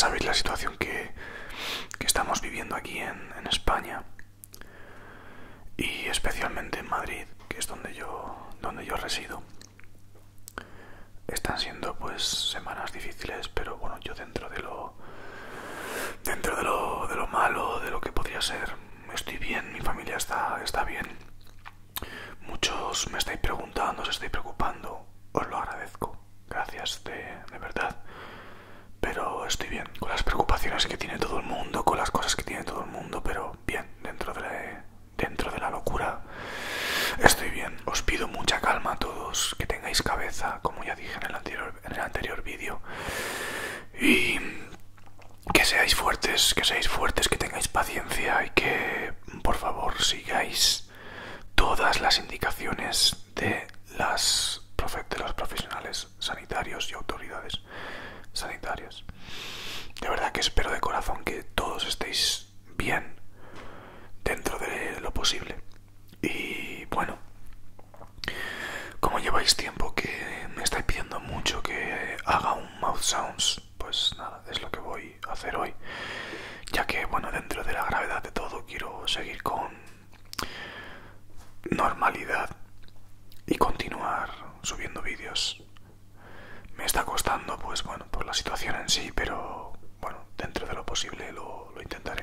sabéis la situación que estamos viviendo aquí en España y especialmente en Madrid, que es donde yo resido. Están siendo pues semanas difíciles, pero bueno, yo dentro de lo malo, de lo que podría ser, estoy bien, mi familia está bien. Muchos me estáis preguntando, os estáis preocupando, os lo agradezco, gracias de verdad. Pero estoy bien, con las preocupaciones que tiene todo el mundo, con las cosas que tiene todo el mundo, pero bien, dentro de la locura estoy bien. Os pido mucha calma a todos, que tengáis cabeza, como ya dije en el anterior vídeo, y que seáis fuertes, que tengáis paciencia y que, por favor, sigáis todas las indicaciones de los profesionales sanitarios y autoridades sanitarias. De verdad que espero de corazón que todos estéis bien dentro de lo posible. Y bueno, como lleváis tiempo que me estáis pidiendo mucho que haga un Mouth Sounds, pues nada, es lo que voy a hacer hoy, ya que bueno, dentro de la gravedad de todo quiero seguir con normalidad y continuar subiendo vídeos. Me está costando, pues bueno, por la situación en sí, pero bueno, dentro de lo posible lo intentaré.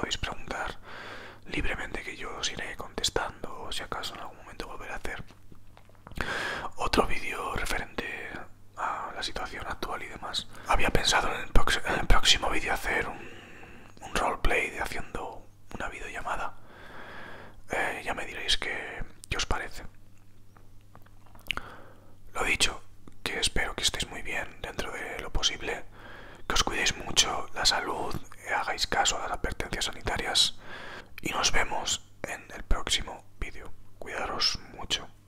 podéis preguntar libremente que yo os iré contestando, o si acaso en algún momento volveré a hacer otro vídeo referente a la situación actual y demás. Había pensado en el próximo vídeo hacer un roleplay de haciendo una videollamada. Ya me diréis qué os parece. Lo dicho, que espero que estéis muy bien dentro de lo posible, que os cuidéis mucho, la salud, hagáis caso a las advertencias sanitarias y nos vemos en el próximo vídeo. Cuidaros mucho.